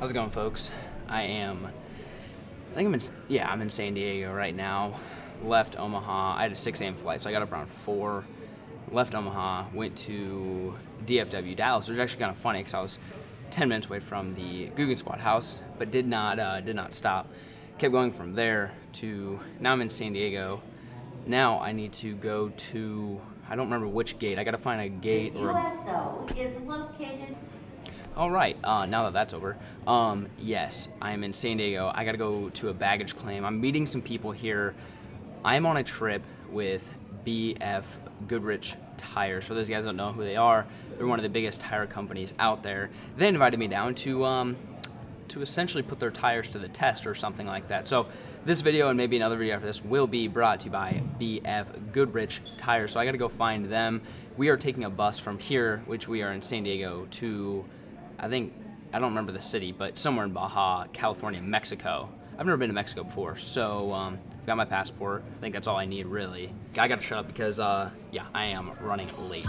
How's it going, folks? I'm in San Diego right now. Left Omaha. I had a 6 a.m. flight, so I got up around 4. Left Omaha, went to DFW, Dallas, which was actually kind of funny because I was 10 minutes away from the Googan Squad house, but did not stop. Kept going from there to, now I'm in San Diego. Now I need to go to, I don't remember which gate. I got to find a gate or USO is located. All right, now that that's over, yes, I'm in San Diego. I gotta go to a baggage claim. I'm meeting some people here. I'm on a trip with BFGoodrich Tires. For those guys who don't know who they are, they're one of the biggest tire companies out there. They invited me down to essentially put their tires to the test or something like that. So this video and maybe another video after this will be brought to you by BFGoodrich Tires. So I gotta go find them. We are taking a bus from here, which we are in San Diego, to, I think, I don't remember the city, but somewhere in Baja, California, Mexico. I've never been to Mexico before, so got my passport. I think that's all I need, really. I gotta shut up because, yeah, I am running late.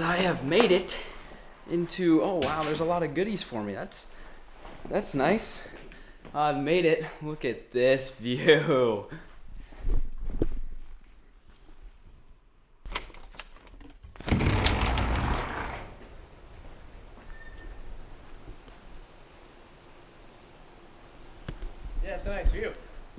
I have made it into, oh wow, there's a lot of goodies for me. That's nice. I've made it. Look at this view. Yeah, it's a nice view.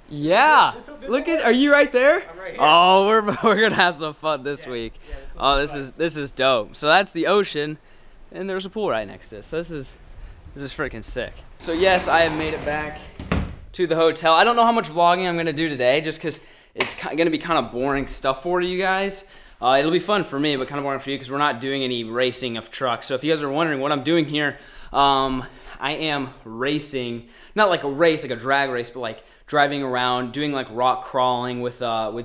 Yeah, look at, are you right there? I'm right here. Oh, we're gonna have some fun this week. Yeah, this is dope. So that's the ocean, and there's a pool right next to us. So this is freaking sick. So yes, I have made it back to the hotel. I don't know how much vlogging I'm gonna do today, just because it's gonna be kind of boring stuff for you guys. It'll be fun for me, but kind of boring for you because we're not doing any racing of trucks. So if you guys are wondering what I'm doing here, I am racing, not like a race, like a drag race, but like driving around, doing like rock crawling with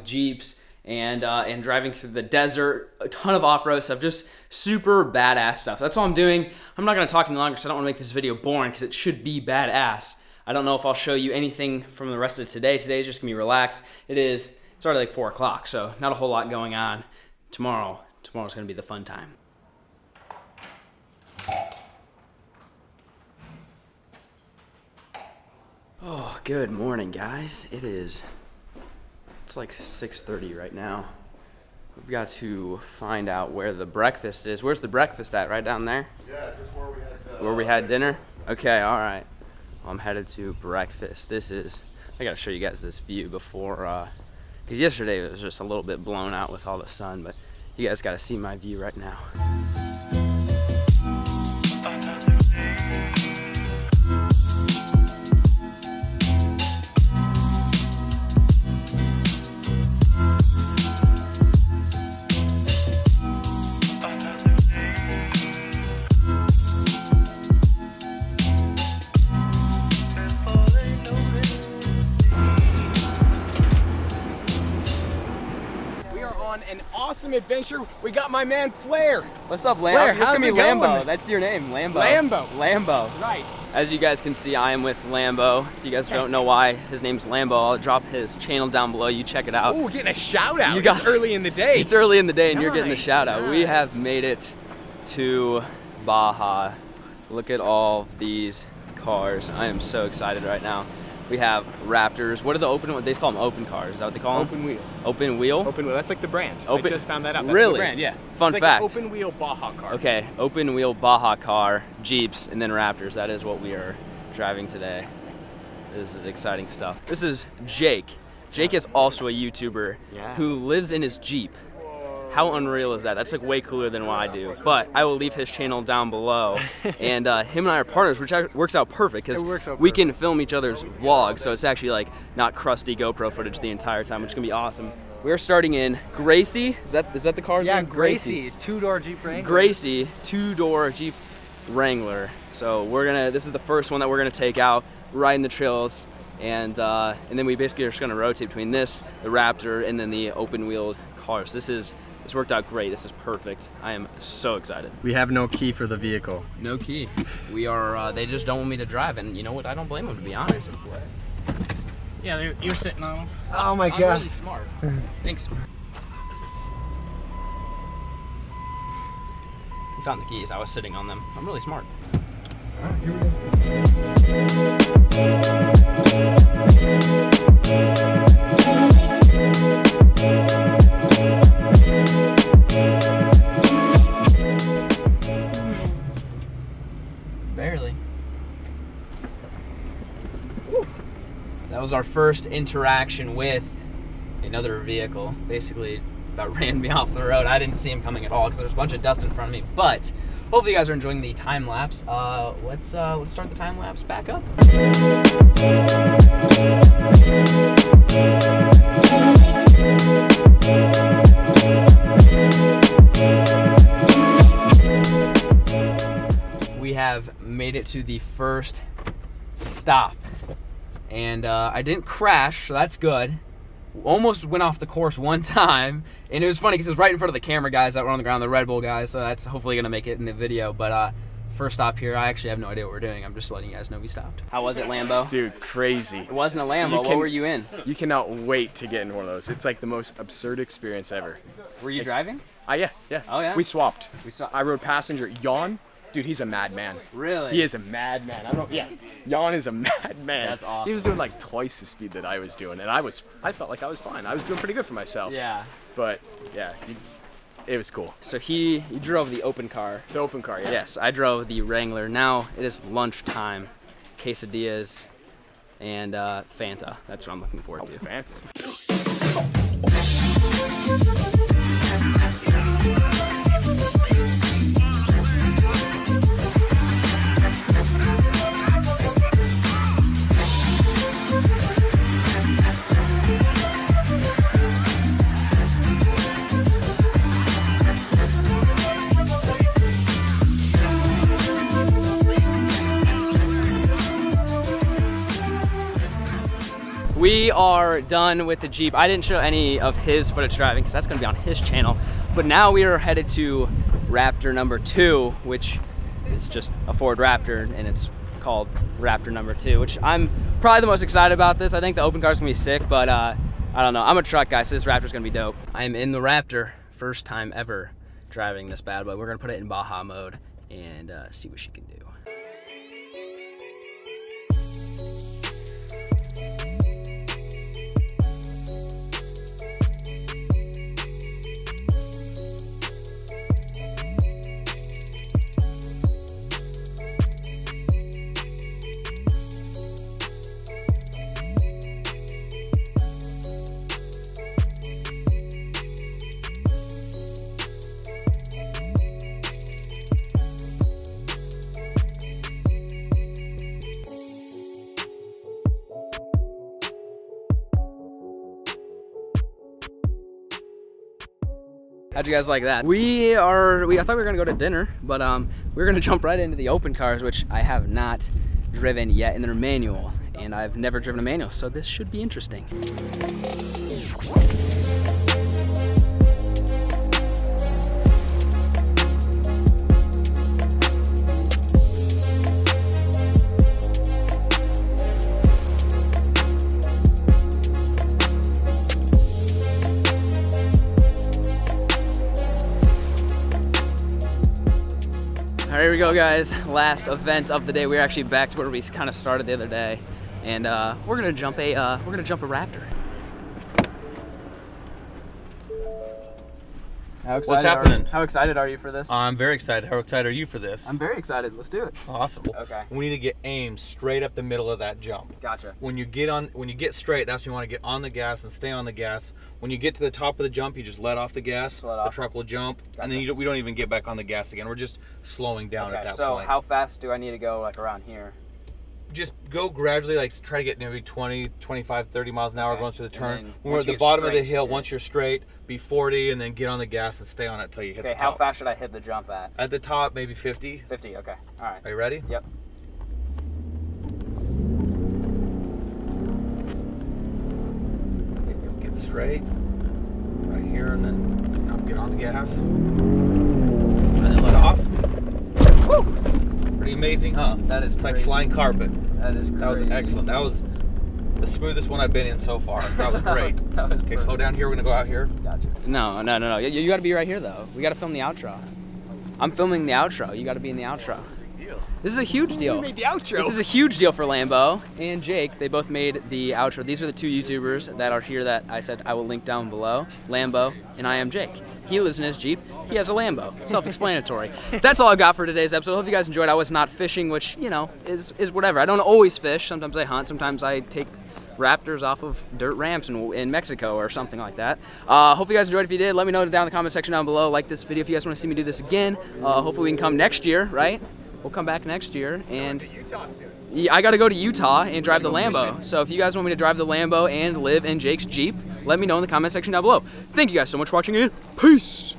Jeeps and driving through the desert, a ton of off-road stuff, just super badass stuff. That's all I'm doing. I'm not gonna talk any longer because I don't wanna make this video boring because it should be badass. I don't know if I'll show you anything from the rest of today. Today's just gonna be relaxed. It's already like 4 o'clock, so not a whole lot going on. Tomorrow's gonna be the fun time. Oh, good morning, guys. It's like 6:30 right now. We've got to find out where the breakfast is. Where's the breakfast at? Right down there? Yeah, just where we had dinner? Okay, all right. Well, I'm headed to breakfast. I gotta show you guys this view before, because yesterday it was just a little bit blown out with all the sun, but you guys gotta see my view right now. Awesome adventure. We got my man Flair. What's up, Lambo? Flair, how's it going? Lambo. That's your name, Lambo. Lambo. Lambo. That's right. As you guys can see, I am with Lambo. If you guys don't know why his name's Lambo, I'll drop his channel down below. You check it out. Oh, getting a shout out. It's early in the day. It's early in the day, and you're getting the shout out. Nice. We have made it to Baja. Look at all these cars. I am so excited right now. We have Raptors. What are the open ones? They call them open cars. Is that what they call them? Open wheel. Open wheel? Open wheel. That's like the brand. I just found that out. That's really? The brand, yeah. Fun it's fact. Like open wheel Baja car. Okay. Open wheel Baja car, Jeeps, and then Raptors. That is what we are driving today. This is exciting stuff. This is Jake. Jake is also a YouTuber who lives in his Jeep. How unreal is that? That's like way cooler than what I do. But I will leave his channel down below. And him and I are partners, which works out perfect because we can film each other's vlogs. So it's actually like not crusty GoPro footage the entire time, which is gonna be awesome. We're starting in Gracie. Is that the car's name? Yeah, Gracie. Two-door Jeep Wrangler. Gracie, two-door Jeep Wrangler. So we're gonna, this is the first one that we're gonna take out, riding the trails, and then we basically are just gonna rotate between this, the Raptor, and then the open-wheeled cars. This worked out great. This is perfect. I am so excited. We have no key for the vehicle. No key. We are, they just don't want me to drive, and you know what? I don't blame them, to be honest. Yeah, you're sitting on them. Oh my God. I'm really smart. Thanks. We found the keys. I was sitting on them. I'm really smart. All right, here we go. Barely. Woo. That was our first interaction with another vehicle. Basically, that ran me off the road. I didn't see him coming at all because there's a bunch of dust in front of me. But hopefully, you guys are enjoying the time lapse. Let's start the time lapse back up. We have made it to the first stop, and I didn't crash, so that's good. Almost went off the course one time, and it was funny because it was right in front of the camera guys that were on the ground, the Red Bull guys, so that's hopefully gonna make it in the video. But first stop here, I actually have no idea what we're doing. I'm just letting you guys know we stopped. How was it, Lambo? Dude, crazy. It wasn't a Lambo. What were you in? You cannot wait to get in one of those. It's like the most absurd experience ever. Were you driving? Yeah. Oh yeah. We swapped. I rode passenger. Yan. Dude, he's a madman. Really? He is a madman. I don't know. Yeah. Yan is a madman. That's awesome. He was doing like twice the speed that I was doing, and I felt like I was fine. I was doing pretty good for myself. Yeah. But yeah, it was cool. So he drove the open car. The open car, yeah. Yes, I drove the Wrangler. Now it is lunchtime, quesadillas, and Fanta. That's what I'm looking forward to. Fanta. We are done with the Jeep. I didn't show any of his footage driving because that's gonna be on his channel. But now we are headed to Raptor number 2, which is just a Ford Raptor, and it's called Raptor number 2, which I'm probably the most excited about this. I think the open car's gonna be sick, but I don't know. I'm a truck guy, so this Raptor's gonna be dope. I am in the Raptor, first time ever driving this bad boy. We're gonna put it in Baja mode and see what she can do. How'd you guys like that? I thought we were gonna go to dinner, but we're gonna jump right into the open cars, which I have not driven yet, and they're manual, and I've never driven a manual, so this should be interesting. Here we go, guys. Last event of the day. We're actually back to where we kind of started the other day, and we're gonna jump a Raptor. What's happening? How excited are you for this? I'm very excited. How excited are you for this? I'm very excited. Let's do it. Awesome. Okay. We need to get aimed straight up the middle of that jump. Gotcha. When you get straight, that's when you want to get on the gas and stay on the gas. When you get to the top of the jump, you just let off the gas, the truck will jump, gotcha. And then we don't even get back on the gas again. We're just slowing down at that point. So how fast do I need to go, like around here? just go gradually, like try to get maybe 20, 25, 30 miles an hour going through the turn. When we're at the bottom of the hill, once you're straight, be 40 and then get on the gas and stay on it till you hit the top. Okay, how fast should I hit the jump at? At the top, maybe 50. 50, okay. All right. Are you ready? Yep. Okay, you'll get straight right here and then I'll get on the gas. And then let off. Woo! Pretty amazing, huh? That is crazy. Like flying carpet. That is crazy. That was excellent. That was the smoothest one I've been in so far. That was great. That was okay, slow down here. We're going to go out here. Gotcha. No, no, no, no. You got to be right here, though. We got to film the outro. I'm filming the outro. You got to be in the outro. This is a huge deal. We made the outro. This is a huge deal for Lambo and Jake. They both made the outro. These are the two YouTubers that are here that I said I will link down below. Lambo and I am Jake. He lives in his Jeep. He has a Lambo. Self-explanatory. That's all I've got for today's episode. I hope you guys enjoyed. I was not fishing, which, you know, is whatever. I don't always fish. Sometimes I hunt. Sometimes I take Raptors off of dirt ramps in Mexico or something like that. Hope you guys enjoyed. If you did, let me know down in the comment section down below. Like this video if you guys want to see me do this again. Hopefully we can come next year, right? We'll come back next year. And yeah, I got to go to Utah and drive the Lambo. So if you guys want me to drive the Lambo and live in Jake's Jeep, let me know in the comment section down below. Thank you guys so much for watching, and peace.